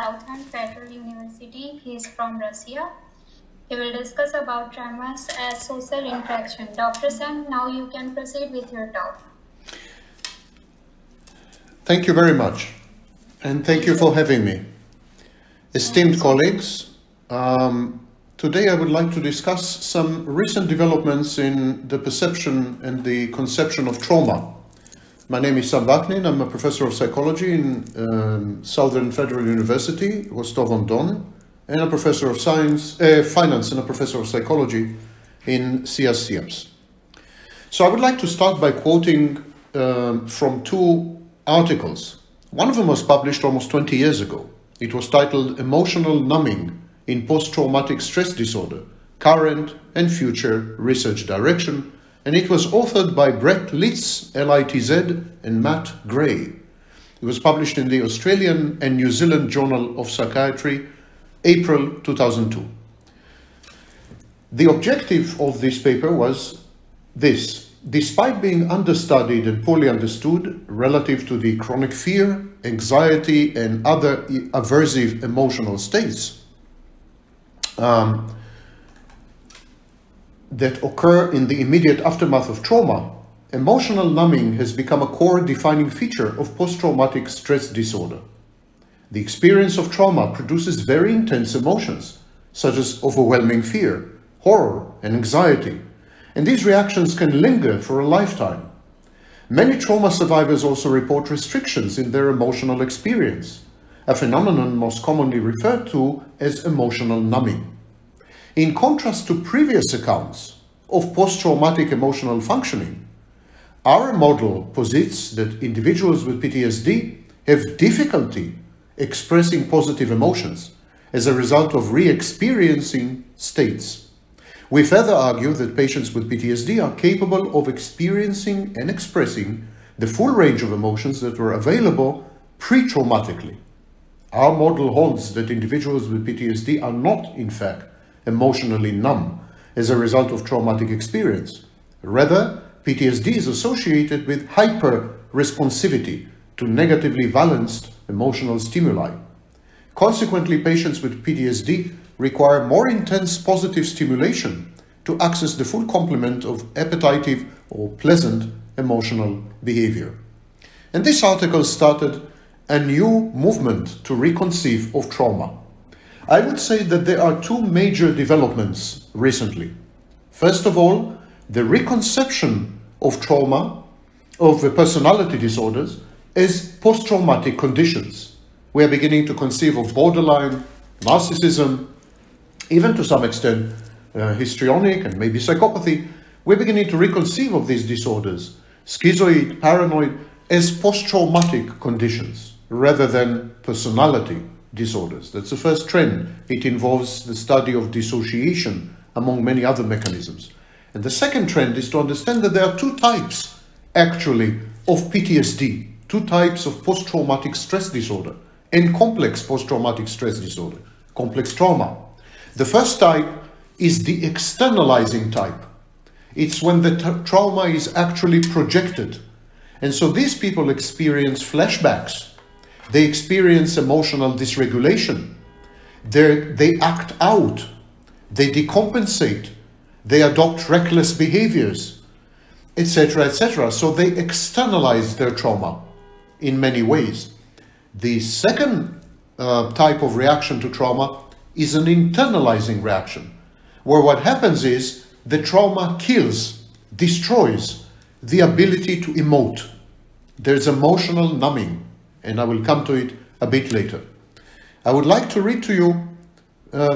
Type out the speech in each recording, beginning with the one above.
Southend Federal University. He is from Russia. He will discuss about traumas as social interaction. Dr. Sam, now you can proceed with your talk. Thank you very much, and thank you for having me. Esteemed colleagues, today I would like to discuss some recent developments in the perception and the conception of trauma. My name is Sam Vaknin. I'm a professor of psychology in Southern Federal University, Rostov-on-Don, and a professor of finance and a professor of psychology in CSCMS. So I would like to start by quoting from two articles. One of them was published almost 20 years ago. It was titled Emotional Numbing in Post-Traumatic Stress Disorder, Current and Future Research Direction, and it was authored by Brett Litz, L-I-T-Z, and Matt Gray. It was published in the Australian and New Zealand Journal of Psychiatry, April 2002. The objective of this paper was this: despite being understudied and poorly understood relative to the chronic fear, anxiety, and other aversive emotional states that occur in the immediate aftermath of trauma, emotional numbing has become a core defining feature of post-traumatic stress disorder. The experience of trauma produces very intense emotions, such as overwhelming fear, horror, and anxiety, and these reactions can linger for a lifetime. Many trauma survivors also report restrictions in their emotional experience, a phenomenon most commonly referred to as emotional numbing. In contrast to previous accounts of post-traumatic emotional functioning, our model posits that individuals with PTSD have difficulty expressing positive emotions as a result of re-experiencing states. We further argue that patients with PTSD are capable of experiencing and expressing the full range of emotions that were available pre-traumatically. Our model holds that individuals with PTSD are not, in fact, emotionally numb as a result of traumatic experience. Rather, PTSD is associated with hyper-responsivity to negatively balanced emotional stimuli. Consequently, patients with PTSD require more intense positive stimulation to access the full complement of appetitive or pleasant emotional behavior. And this article started a new movement to reconceive of trauma. I would say that there are two major developments recently. First of all, the reconception of trauma, of the personality disorders, as post-traumatic conditions. We are beginning to conceive of borderline, narcissism, even to some extent histrionic and maybe psychopathy. We're beginning to reconceive of these disorders, schizoid, paranoid, as post-traumatic conditions rather than personality disorders. That's the first trend. It involves the study of dissociation among many other mechanisms. And the second trend is to understand that there are two types, actually, of PTSD, two types of post-traumatic stress disorder and complex post-traumatic stress disorder, complex trauma. The first type is the externalizing type. It's when the trauma is actually projected. And so these people experience flashbacks. They experience emotional dysregulation. They act out. They decompensate. They adopt reckless behaviors, etc., etc. So they externalize their trauma in many ways. The second type of reaction to trauma is an internalizing reaction, where what happens is the trauma kills, destroys the ability to emote. There's emotional numbing, and I will come to it a bit later. I would like to read to you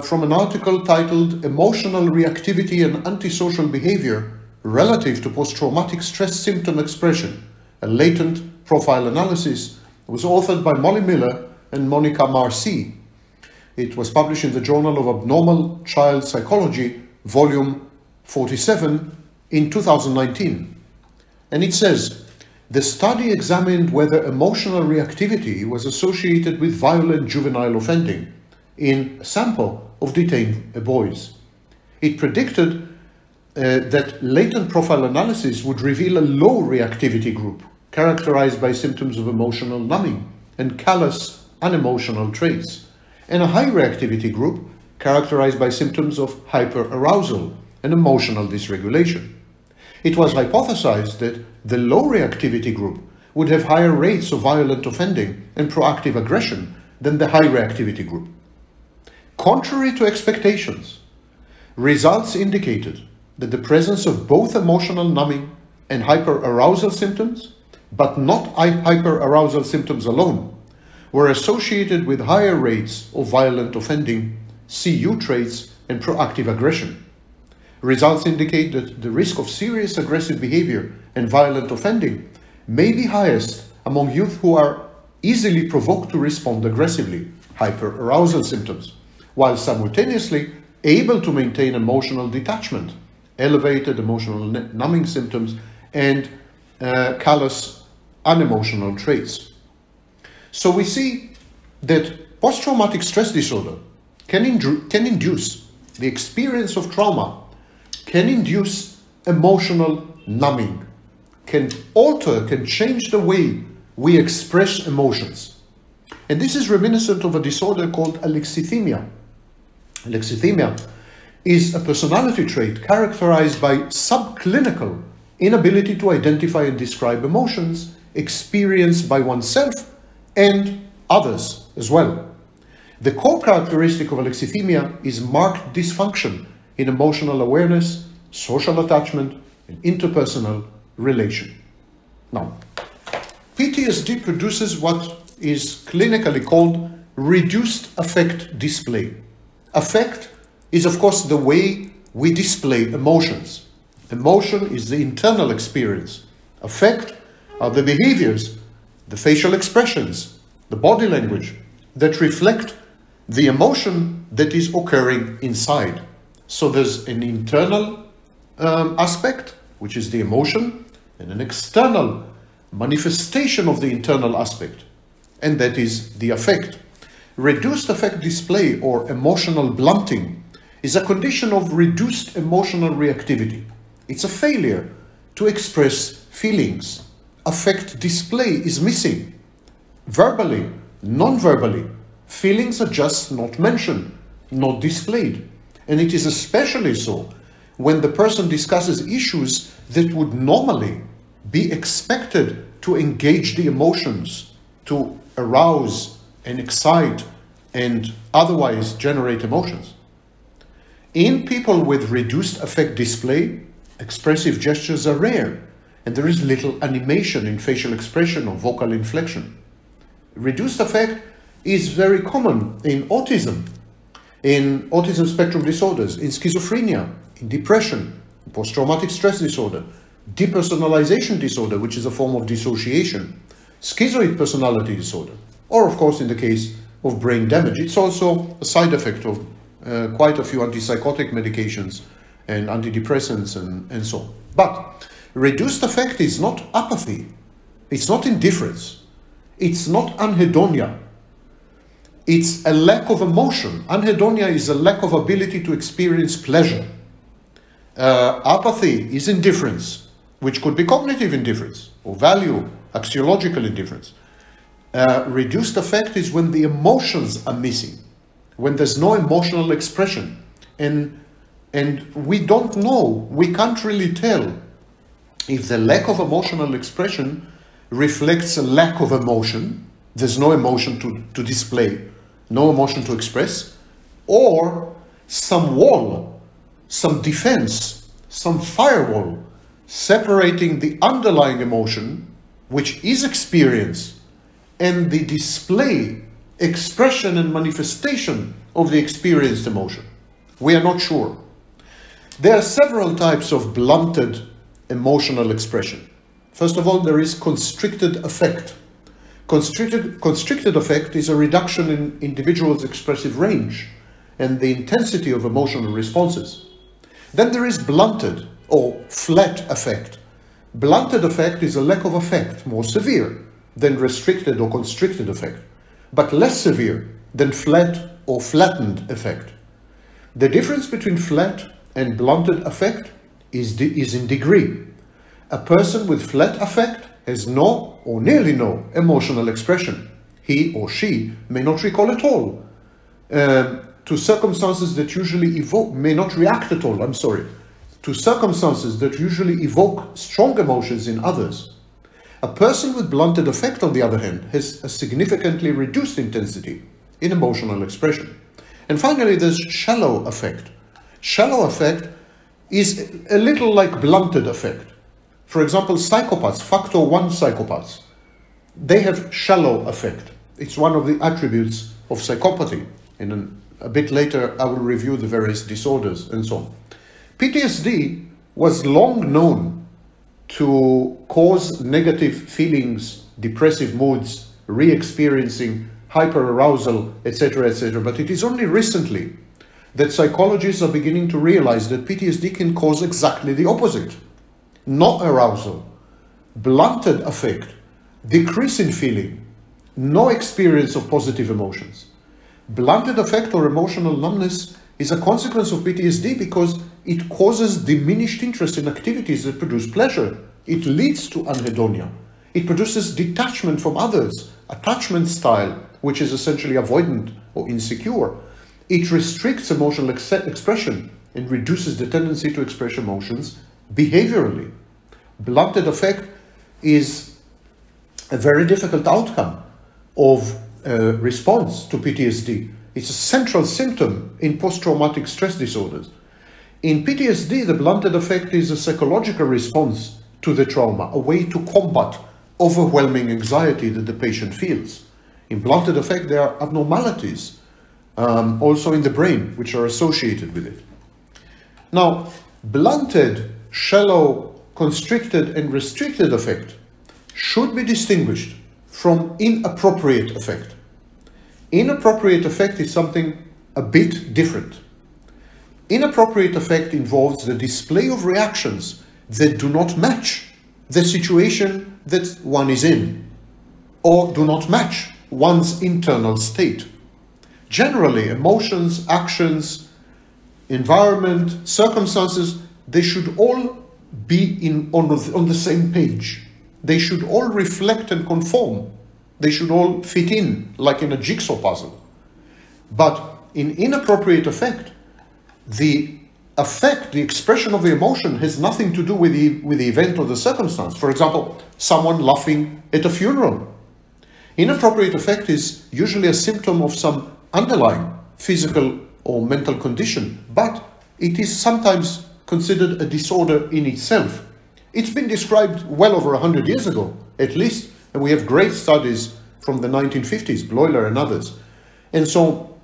from an article titled Emotional Reactivity and Antisocial Behavior Relative to Post-Traumatic Stress Symptom Expression, a Latent Profile Analysis. It was authored by Molly Miller and Monica Marcy. It was published in the Journal of Abnormal Child Psychology, Volume 47, in 2019. And it says, the study examined whether emotional reactivity was associated with violent juvenile offending in a sample of detained boys. It predicted that latent profile analysis would reveal a low reactivity group, characterized by symptoms of emotional numbing and callous, unemotional traits, and a high reactivity group characterized by symptoms of hyperarousal and emotional dysregulation. It was hypothesized that the low reactivity group would have higher rates of violent offending and proactive aggression than the high reactivity group. Contrary to expectations, results indicated that the presence of both emotional numbing and hyperarousal symptoms, but not hyperarousal symptoms alone, were associated with higher rates of violent offending, CU traits, and proactive aggression. Results indicate that the risk of serious aggressive behavior and violent offending may be highest among youth who are easily provoked to respond aggressively, hyperarousal symptoms, while simultaneously able to maintain emotional detachment, elevated emotional numbing symptoms, and callous, unemotional traits. So we see that post-traumatic stress disorder can induce the experience of trauma, can induce emotional numbing, can alter, can change the way we express emotions. And this is reminiscent of a disorder called alexithymia. Alexithymia is a personality trait characterized by subclinical inability to identify and describe emotions experienced by oneself and others as well. The core characteristic of alexithymia is marked dysfunction in emotional awareness, social attachment, and interpersonal relation. Now, PTSD produces what is clinically called reduced affect display. Affect is, of course, the way we display emotions. Emotion is the internal experience. Affect are the behaviors, the facial expressions, the body language that reflect the emotion that is occurring inside. So there's an internal aspect, which is the emotion, and an external manifestation of the internal aspect, and that is the affect. Reduced affect display or emotional blunting is a condition of reduced emotional reactivity. It's a failure to express feelings. Affect display is missing. Verbally, non-verbally, feelings are just not mentioned, not displayed. And it is especially so when the person discusses issues that would normally be expected to engage the emotions, to arouse and excite and otherwise generate emotions. In people with reduced affect display, expressive gestures are rare, and there is little animation in facial expression or vocal inflection. Reduced affect is very common in autism spectrum disorders, in schizophrenia, in depression, post-traumatic stress disorder, depersonalization disorder, which is a form of dissociation, schizoid personality disorder, or of course in the case of brain damage. It's also a side effect of quite a few antipsychotic medications and antidepressants and so on. But reduced affect is not apathy. It's not indifference. It's not anhedonia. It's a lack of emotion. Anhedonia is a lack of ability to experience pleasure. Apathy is indifference, which could be cognitive indifference or value, axiological indifference. Reduced affect is when the emotions are missing, when there's no emotional expression. And we don't know, we can't really tell if the lack of emotional expression reflects a lack of emotion. There's no emotion to display, no emotion to express, or some wall, some defense, some firewall separating the underlying emotion, which is experience, and the display, expression, and manifestation of the experienced emotion. We are not sure. There are several types of blunted emotional expression. First of all, there is constricted affect. Constricted affect is a reduction in individuals' expressive range and the intensity of emotional responses. Then there is blunted or flat affect. Blunted affect is a lack of affect, more severe than restricted or constricted affect, but less severe than flat or flattened affect. The difference between flat and blunted affect is in degree. A person with flat affect has no or nearly no emotional expression. He or she may not recall at all. to circumstances that usually evoke, may not react at all, I'm sorry, to circumstances that usually evoke strong emotions in others. A person with blunted affect, on the other hand, has a significantly reduced intensity in emotional expression. And finally, there's shallow affect. Shallow affect is a little like blunted affect. For example, psychopaths, factor 1 psychopaths, they have shallow affect. It's one of the attributes of psychopathy. And a bit later, I will review the various disorders and so on. PTSD was long known to cause negative feelings, depressive moods, re-experiencing, hyperarousal, etc., etc. But it is only recently that psychologists are beginning to realize that PTSD can cause exactly the opposite. No arousal, blunted affect, decrease in feeling, no experience of positive emotions. Blunted affect or emotional numbness is a consequence of PTSD because it causes diminished interest in activities that produce pleasure. It leads to anhedonia. It produces detachment from others, attachment style, which is essentially avoidant or insecure. It restricts emotional expression and reduces the tendency to express emotions behaviorally. Blunted affect is a very difficult outcome of response to PTSD. It's a central symptom in post-traumatic stress disorders. In PTSD, the blunted affect is a psychological response to the trauma, a way to combat overwhelming anxiety that the patient feels. In blunted affect, there are abnormalities also in the brain, which are associated with it. Now, blunted, shallow, constricted, and restricted affect should be distinguished from inappropriate affect. Inappropriate affect is something a bit different. Inappropriate affect involves the display of reactions that do not match the situation that one is in, or do not match one's internal state. Generally, emotions, actions, environment, circumstances, they should all be on the same page. They should all reflect and conform. They should all fit in, like in a jigsaw puzzle. But in inappropriate affect, the affect, the expression of the emotion, has nothing to do with the event or the circumstance. For example, someone laughing at a funeral. Inappropriate affect is usually a symptom of some underlying physical or mental condition, but it is sometimes considered a disorder in itself. It's been described well over 100 years ago, at least, and we have great studies from the 1950s, Bleuler and others. And so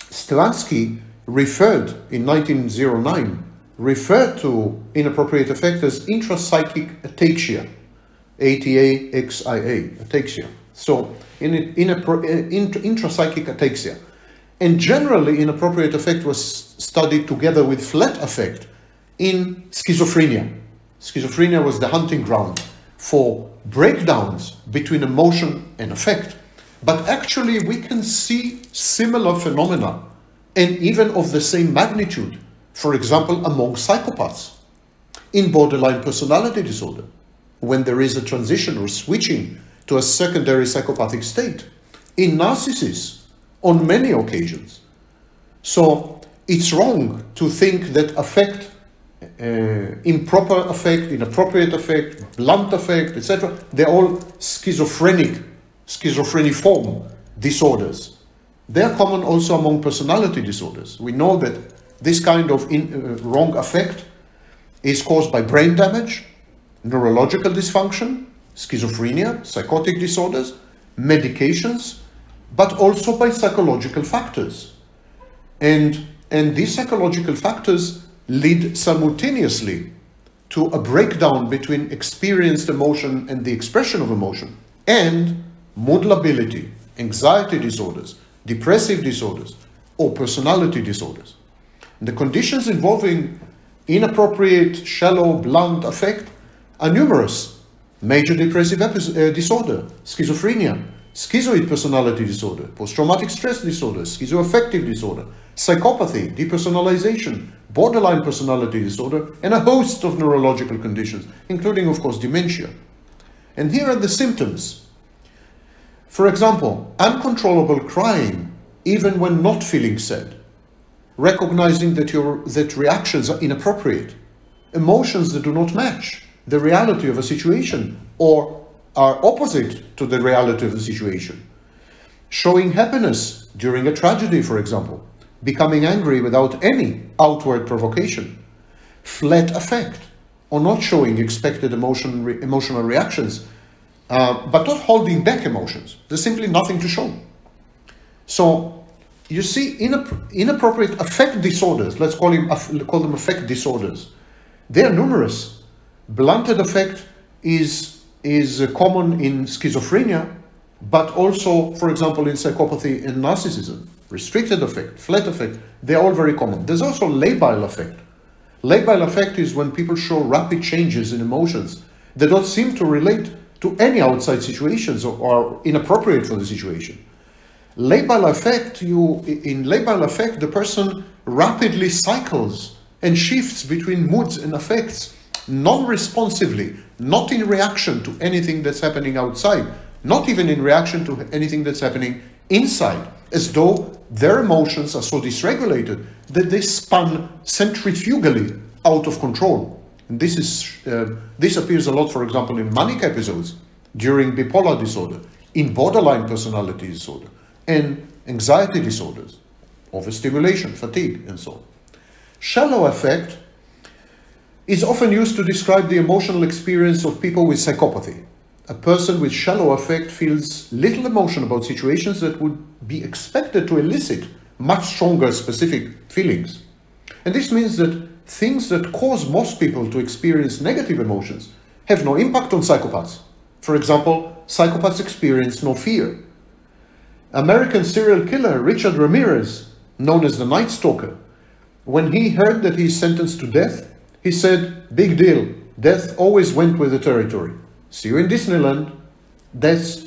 Stelansky referred in 1909, referred to inappropriate affect as intrapsychic ataxia, ATAXIA, ataxia. So intrapsychic ataxia. And generally, inappropriate affect was studied together with flat affect in schizophrenia. Schizophrenia was the hunting ground for breakdowns between emotion and affect. But actually, we can see similar phenomena and even of the same magnitude, for example, among psychopaths, in borderline personality disorder, when there is a transition or switching to a secondary psychopathic state, in narcissists, on many occasions. So it's wrong to think that affect, improper affect, inappropriate affect, blunt affect, etc., they're all schizophreniform disorders. They are common also among personality disorders. We know that this kind of wrong affect is caused by brain damage, neurological dysfunction, schizophrenia, psychotic disorders, medications, but also by psychological factors. And these psychological factors lead simultaneously to a breakdown between experienced emotion and the expression of emotion, and mood lability, anxiety disorders, depressive disorders, or personality disorders. The conditions involving inappropriate, shallow, blunt affect are numerous. Major depressive disorder, schizophrenia, schizoid personality disorder, post-traumatic stress disorder, schizoaffective disorder, psychopathy, depersonalization, borderline personality disorder, and a host of neurological conditions, including, of course, dementia. And here are the symptoms. For example, uncontrollable crying even when not feeling sad, recognizing that reactions are inappropriate, emotions that do not match the reality of a situation or are opposite to the reality of the situation, showing happiness during a tragedy, for example, becoming angry without any outward provocation, flat affect, or not showing expected emotional reactions, but not holding back emotions. There's simply nothing to show. So you see, inappropriate affect disorders, let's call them affect disorders. They are numerous. Blunted affect is common in schizophrenia, but also, for example, in psychopathy and narcissism. Restricted affect, flat affect, they're all very common. There's also labile affect. Labile affect is when people show rapid changes in emotions that don't seem to relate to any outside situations or are inappropriate for the situation. Labile affect, in labile affect, the person rapidly cycles and shifts between moods and affects non-responsively, not in reaction to anything that's happening outside, not even in reaction to anything that's happening inside, as though their emotions are so dysregulated that they spun centrifugally out of control. And this appears a lot, for example, in manic episodes, during bipolar disorder, in borderline personality disorder, and anxiety disorders, overstimulation, fatigue, and so on. Shallow affect is often used to describe the emotional experience of people with psychopathy. A person with shallow affect feels little emotion about situations that would be expected to elicit much stronger specific feelings. And this means that things that cause most people to experience negative emotions have no impact on psychopaths. For example, psychopaths experience no fear. American serial killer Richard Ramirez, known as the Night Stalker, when he heard that he's sentenced to death, he said, "Big deal, death always went with the territory. See you in Disneyland." That's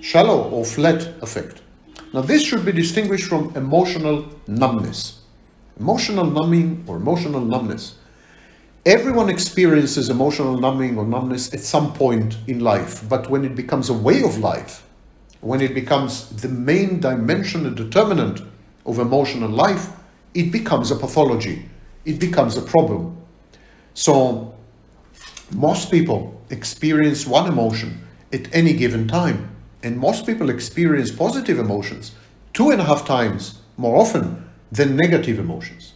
shallow or flat affect. Now this should be distinguished from emotional numbness. Emotional numbing or emotional numbness. Everyone experiences emotional numbing or numbness at some point in life, but when it becomes a way of life, when it becomes the main dimension and determinant of emotional life, it becomes a pathology. It becomes a problem. So most people experience one emotion at any given time, and most people experience positive emotions 2.5 times more often than negative emotions.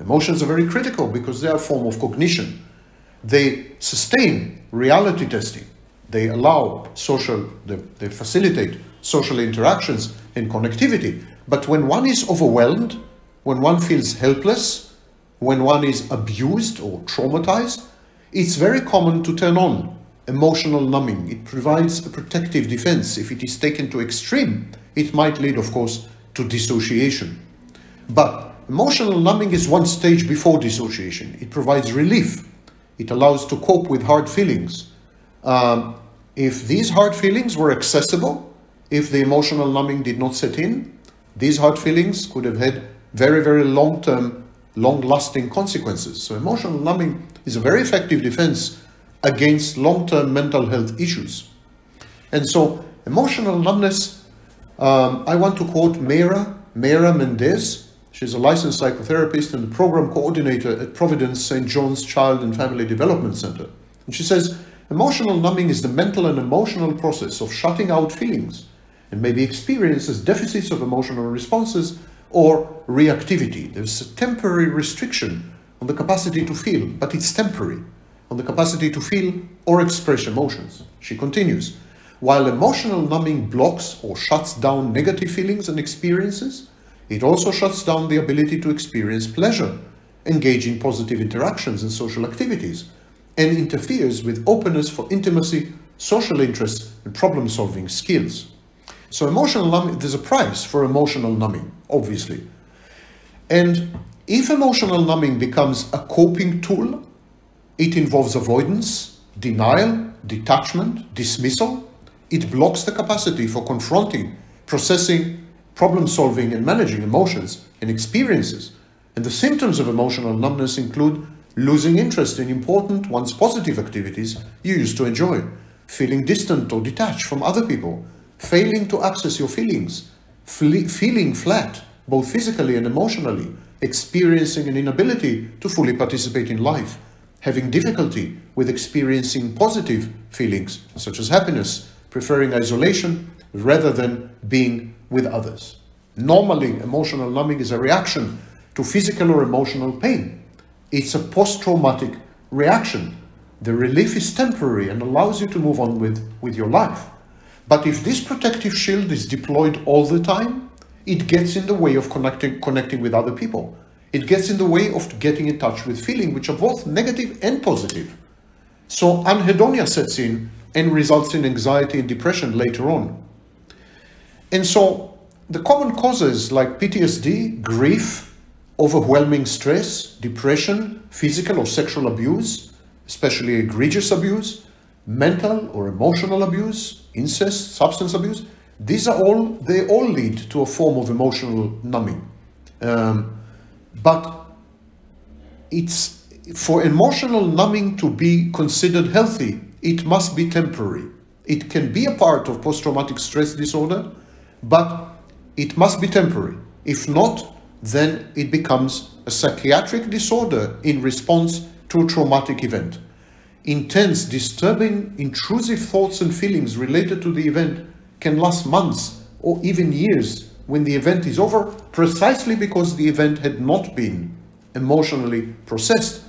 Emotions are very critical because they are a form of cognition. They sustain reality testing. They allow they facilitate social interactions and connectivity. But when one is overwhelmed, when one feels helpless, when one is abused or traumatized, it's very common to turn on emotional numbing. It provides a protective defense. If it is taken to extreme, it might lead, of course, to dissociation. But emotional numbing is one stage before dissociation. It provides relief. It allows to cope with hard feelings. If these hard feelings were accessible, if the emotional numbing did not set in, these hard feelings could have had very, very long-term, long-lasting consequences. So emotional numbing is a very effective defense against long-term mental health issues. And so emotional numbness, I want to quote Mayra Mendez. She's a licensed psychotherapist and program coordinator at Providence St. John's Child and Family Development Center. And she says, "Emotional numbing is the mental and emotional process of shutting out feelings and may be experienced as deficits of emotional responses or reactivity. There's a temporary restriction on the capacity to feel, but it's temporary, on the capacity to feel or express emotions." She continues, "While emotional numbing blocks or shuts down negative feelings and experiences, it also shuts down the ability to experience pleasure, engage in positive interactions and social activities, and interferes with openness for intimacy, social interests, and problem-solving skills." So emotional numbing, there's a price for emotional numbing, obviously. And if emotional numbing becomes a coping tool, it involves avoidance, denial, detachment, dismissal. It blocks the capacity for confronting, processing, problem-solving, and managing emotions and experiences. And the symptoms of emotional numbness include losing interest in important, once positive activities you used to enjoy, feeling distant or detached from other people, failing to access your feelings, feeling flat, both physically and emotionally, experiencing an inability to fully participate in life, having difficulty with experiencing positive feelings, such as happiness, preferring isolation rather than being with others. Normally, emotional numbing is a reaction to physical or emotional pain. It's a post-traumatic reaction. The relief is temporary and allows you to move on with your life. But if this protective shield is deployed all the time, it gets in the way of connecting with other people. It gets in the way of getting in touch with feeling, which are both negative and positive. So anhedonia sets in and results in anxiety and depression later on. And so the common causes like PTSD, grief, overwhelming stress, depression, physical or sexual abuse, especially egregious abuse, mental or emotional abuse, incest, substance abuse, these are all, they all lead to a form of emotional numbing. But it's, for emotional numbing to be considered healthy, it must be temporary. It can be a part of post-traumatic stress disorder, but it must be temporary. If not, then it becomes a psychiatric disorder in response to a traumatic event. Intense, disturbing, intrusive thoughts and feelings related to the event can last months or even years when the event is over, precisely because the event had not been emotionally processed.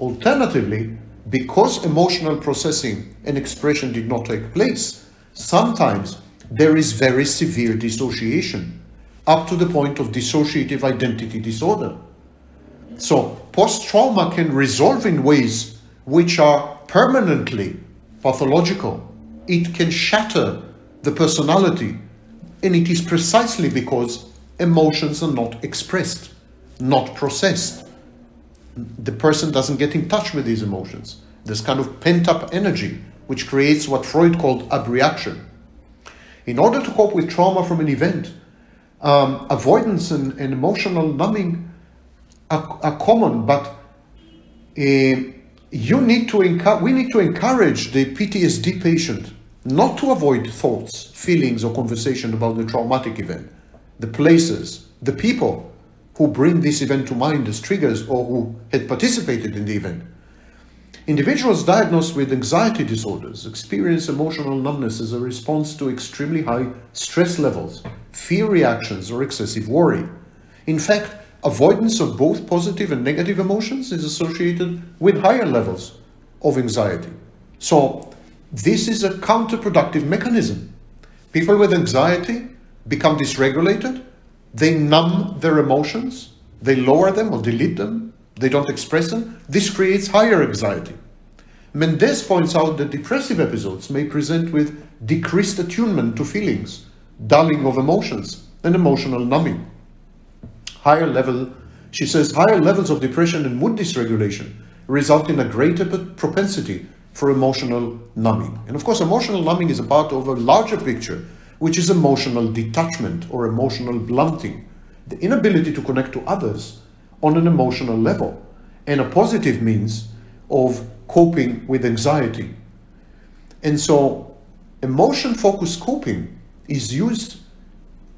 Alternatively, because emotional processing and expression did not take place, sometimes there is very severe dissociation, up to the point of dissociative identity disorder. So post-trauma can resolve in ways which are permanently pathological. It can shatter the personality, and it is precisely because emotions are not expressed, not processed. The person doesn't get in touch with these emotions. There's kind of pent-up energy, which creates what Freud called abreaction. In order to cope with trauma from an event, avoidance and emotional numbing are common, but we need to encourage the PTSD patient not to avoid thoughts, feelings, or conversation about the traumatic event, the places, the people who bring this event to mind as triggers or who had participated in the event. Individuals diagnosed with anxiety disorders experience emotional numbness as a response to extremely high stress levels, fear reactions, or excessive worry. In fact, avoidance of both positive and negative emotions is associated with higher levels of anxiety. So this is a counterproductive mechanism. People with anxiety become dysregulated. They numb their emotions. They lower them or delete them. They don't express them. This creates higher anxiety. Mendez points out that depressive episodes may present with decreased attunement to feelings, dulling of emotions, and emotional numbing. She says, higher levels of depression and mood dysregulation result in a greater propensity for emotional numbing. And of course, emotional numbing is a part of a larger picture, which is emotional detachment or emotional blunting, the inability to connect to others on an emotional level, and a positive means of coping with anxiety. And so emotion-focused coping is used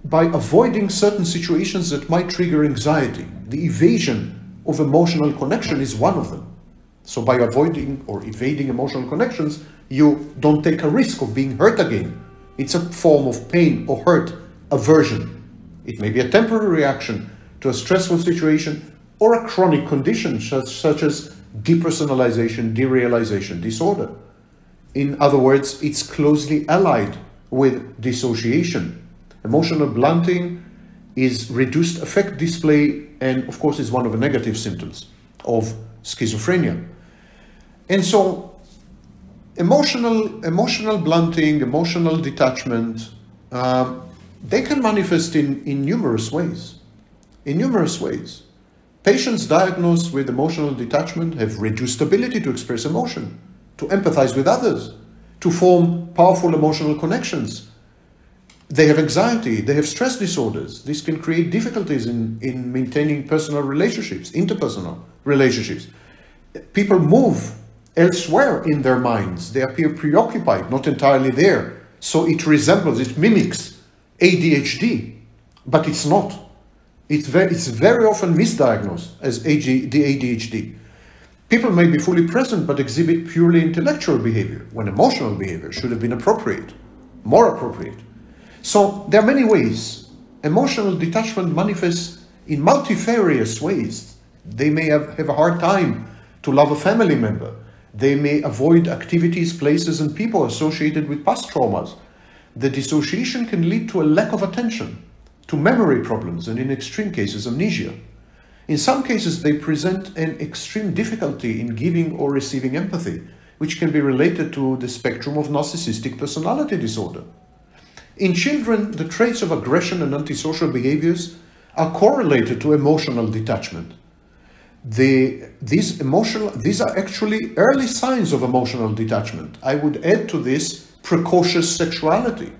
by avoiding certain situations that might trigger anxiety. The evasion of emotional connection is one of them. So by avoiding or evading emotional connections, you don't take a risk of being hurt again. It's a form of pain or hurt aversion. It may be a temporary reaction to a stressful situation or a chronic condition such as depersonalization, derealization disorder. In other words, it's closely allied with dissociation. Emotional blunting is reduced affect display and, of course, is one of the negative symptoms of schizophrenia. And so emotional blunting, emotional detachment, they can manifest in numerous ways. In numerous ways. Patients diagnosed with emotional detachment have reduced ability to express emotion, to empathize with others, to form powerful emotional connections. They have anxiety, they have stress disorders. This can create difficulties in maintaining personal relationships, interpersonal relationships. People move elsewhere in their minds. They appear preoccupied, not entirely there. So it resembles, it mimics ADHD. but it's not. It's very often misdiagnosed as ADHD. People may be fully present but exhibit purely intellectual behavior when emotional behavior should have been appropriate, more appropriate. So there are many ways. Emotional detachment manifests in multifarious ways. They may have a hard time to love a family member. They may avoid activities, places, and people associated with past traumas. The dissociation can lead to a lack of attention, to memory problems, and in extreme cases, amnesia. In some cases, they present an extreme difficulty in giving or receiving empathy, which can be related to the spectrum of narcissistic personality disorder. In children, the traits of aggression and antisocial behaviors are correlated to emotional detachment. These are actually early signs of emotional detachment. I would add to this precocious sexuality.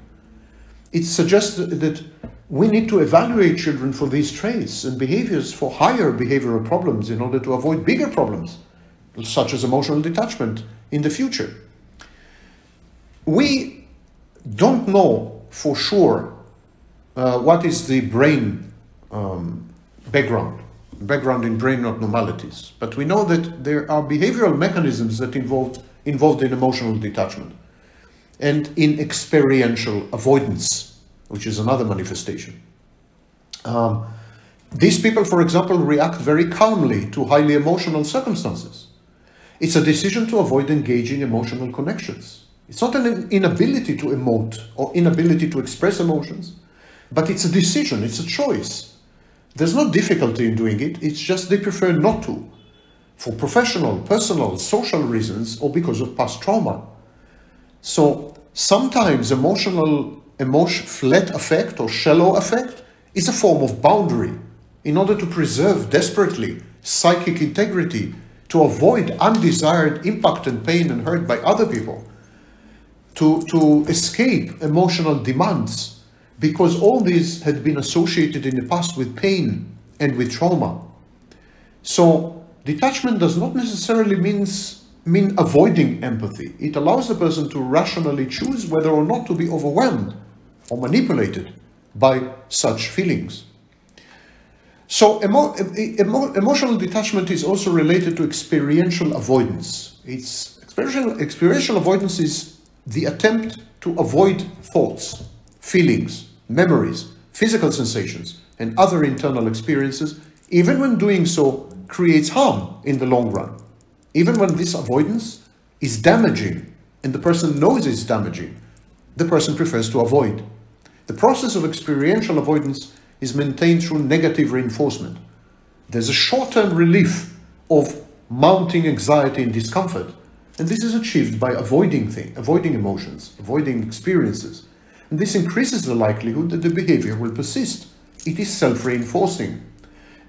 It suggests that we need to evaluate children for these traits and behaviors for higher behavioral problems in order to avoid bigger problems, such as emotional detachment, in the future. We don't know for sure what is the brain background in brain abnormalities, but we know that there are behavioral mechanisms that involved in emotional detachment and in experiential avoidance, which is another manifestation. These people, for example, react very calmly to highly emotional circumstances. It's a decision to avoid engaging emotional connections. It's not an inability to emote or inability to express emotions, but it's a decision, it's a choice. There's no difficulty in doing it, it's just they prefer not to, for professional, personal, social reasons, or because of past trauma. So sometimes flat affect or shallow affect is a form of boundary in order to preserve desperately psychic integrity, to avoid undesired impact and pain and hurt by other people, to escape emotional demands, because all these had been associated in the past with pain and with trauma. So detachment does not necessarily mean avoiding empathy. It allows the person to rationally choose whether or not to be overwhelmed or manipulated by such feelings. So emotional detachment is also related to experiential avoidance. Experiential avoidance is the attempt to avoid thoughts, feelings, memories, physical sensations, and other internal experiences, even when doing so creates harm in the long run. Even when this avoidance is damaging, and the person knows it's damaging, the person prefers to avoid. The process of experiential avoidance is maintained through negative reinforcement. There's a short-term relief of mounting anxiety and discomfort, and this is achieved by avoiding emotions, avoiding experiences. And this increases the likelihood that the behavior will persist. It is self-reinforcing.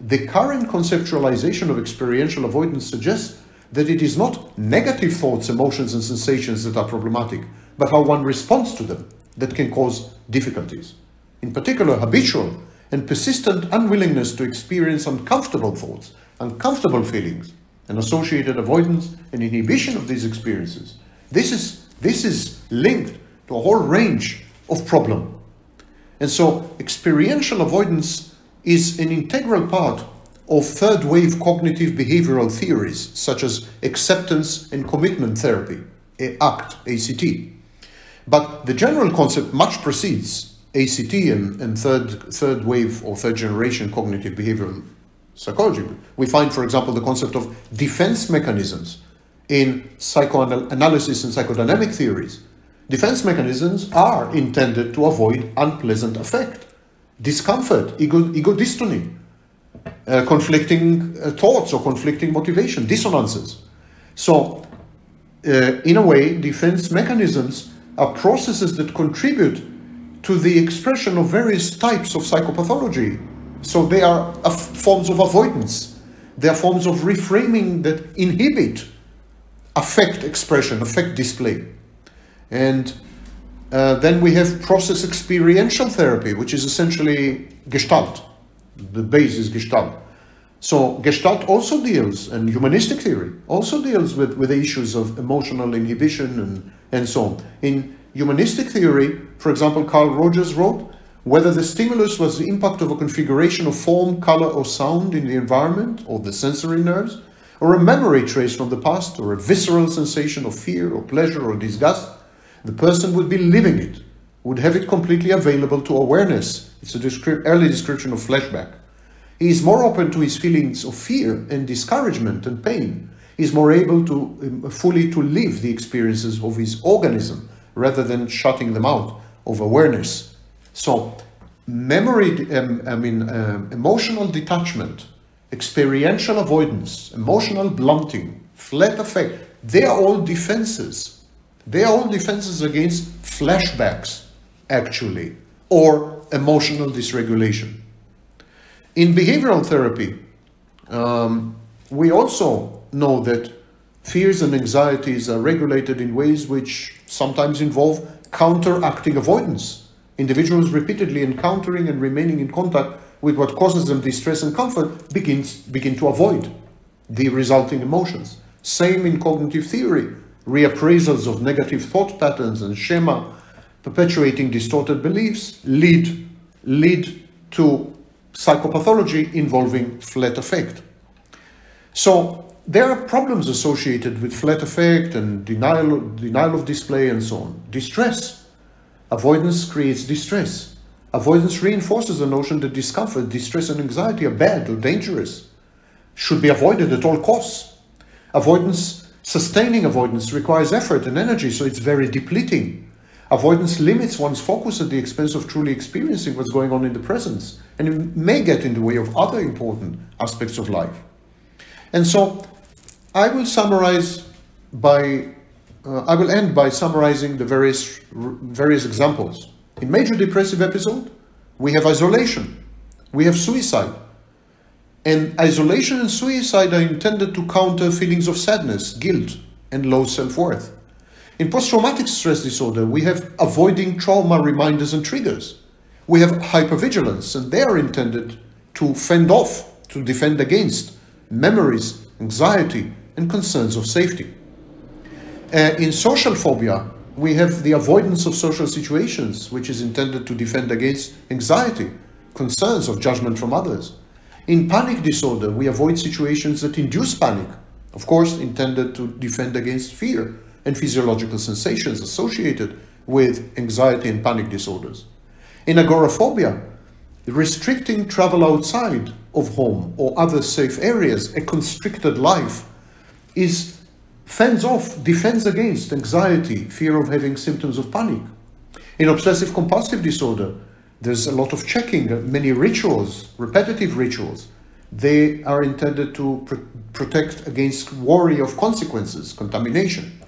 The current conceptualization of experiential avoidance suggests that it is not negative thoughts, emotions, and sensations that are problematic, but how one responds to them that can cause difficulties. In particular, habitual and persistent unwillingness to experience uncomfortable thoughts, uncomfortable feelings, and associated avoidance and inhibition of these experiences. This is linked to a whole range of problem. And so experiential avoidance is an integral part of third wave cognitive behavioral theories, such as acceptance and commitment therapy, ACT, ACT. But the general concept much precedes ACT and third wave or third generation cognitive behavioral psychology. We find, for example, the concept of defense mechanisms in psychoanalysis and psychodynamic theories. Defense mechanisms are intended to avoid unpleasant affect, discomfort, ego dystony, conflicting thoughts or conflicting motivation, dissonances. So, in a way, defense mechanisms are processes that contribute to the expression of various types of psychopathology. So they are forms of avoidance. They are forms of reframing that inhibit affect expression, affect display. And then we have process experiential therapy, which is essentially Gestalt. The base is Gestalt. So Gestalt also deals, and humanistic theory also deals with the issues of emotional inhibition and so on. In humanistic theory, for example, Carl Rogers wrote, whether the stimulus was the impact of a configuration of form, color, or sound in the environment, or the sensory nerves, or a memory trace from the past, or a visceral sensation of fear, or pleasure, or disgust, the person would be living it, would have it completely available to awareness. It's an early description of flashback. He is more open to his feelings of fear and discouragement and pain. He is more able to fully live the experiences of his organism rather than shutting them out of awareness. So memory, emotional detachment, experiential avoidance, emotional blunting, flat affect, they are all defenses. They are all defenses against flashbacks, actually, or emotional dysregulation. In behavioral therapy, we also know that fears and anxieties are regulated in ways which sometimes involve counteracting avoidance. Individuals repeatedly encountering and remaining in contact with what causes them distress and comfort begin to avoid the resulting emotions. Same in cognitive theory, reappraisals of negative thought patterns and schema, perpetuating distorted beliefs lead to psychopathology involving flat affect. So there are problems associated with flat affect and denial of display and so on. Distress. Avoidance creates distress. Avoidance reinforces the notion that discomfort, distress, and anxiety are bad or dangerous, should be avoided at all costs. Avoidance, sustaining avoidance, requires effort and energy, so it's very depleting. Avoidance limits one's focus at the expense of truly experiencing what's going on in the presence, and it may get in the way of other important aspects of life. And so I will summarize by summarizing the various examples. In major depressive episode, we have isolation, we have suicide. And isolation and suicide are intended to counter feelings of sadness, guilt, and low self-worth. In post-traumatic stress disorder, we have avoiding trauma reminders and triggers. We have hypervigilance, and they are intended to fend off, to defend against memories, anxiety, and concerns of safety. In social phobia, we have the avoidance of social situations, which is intended to defend against anxiety, concerns of judgment from others. In panic disorder, we avoid situations that induce panic, of course, intended to defend against fear and physiological sensations associated with anxiety and panic disorders. In agoraphobia, restricting travel outside of home or other safe areas, a constricted life, is fends off, defends against anxiety, fear of having symptoms of panic. In obsessive compulsive disorder, there's a lot of checking, many rituals, repetitive rituals. They are intended to protect against worry of consequences, contamination.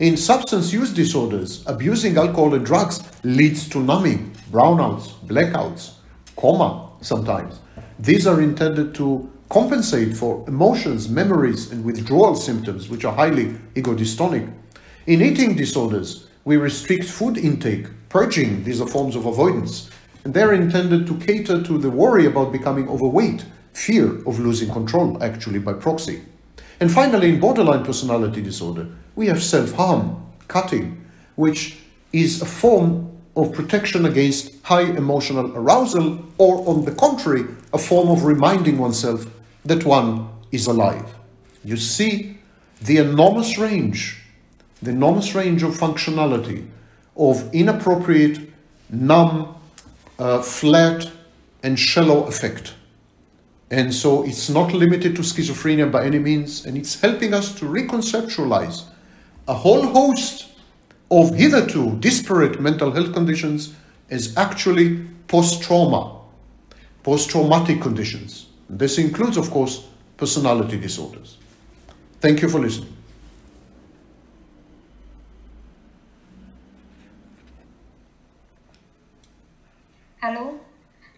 In substance use disorders, abusing alcohol and drugs leads to numbing, brownouts, blackouts, coma sometimes. These are intended to compensate for emotions, memories, and withdrawal symptoms, which are highly ego-dystonic. In eating disorders, we restrict food intake, purging. These are forms of avoidance, and they're intended to cater to the worry about becoming overweight, fear of losing control, actually, by proxy. And finally, in borderline personality disorder, we have self-harm, cutting, which is a form of protection against high emotional arousal, or on the contrary, a form of reminding oneself that one is alive. You see the enormous range of functionality, of inappropriate, numb, flat, and shallow affect. And so it's not limited to schizophrenia by any means, and it's helping us to reconceptualize a whole host of hitherto disparate mental health conditions as actually post-trauma, post-traumatic conditions. This includes, of course, personality disorders. Thank you for listening. Hello?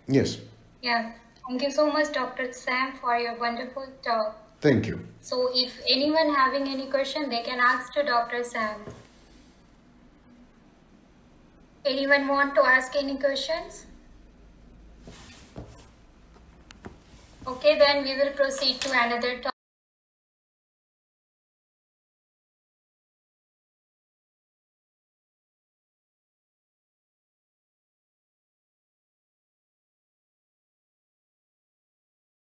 Yes. Yeah. Thank you so much, Dr. Sam, for your wonderful talk. Thank you. So if anyone having any question, they can ask to Dr. Sam. Anyone want to ask any questions? Okay, then we will proceed to another topic.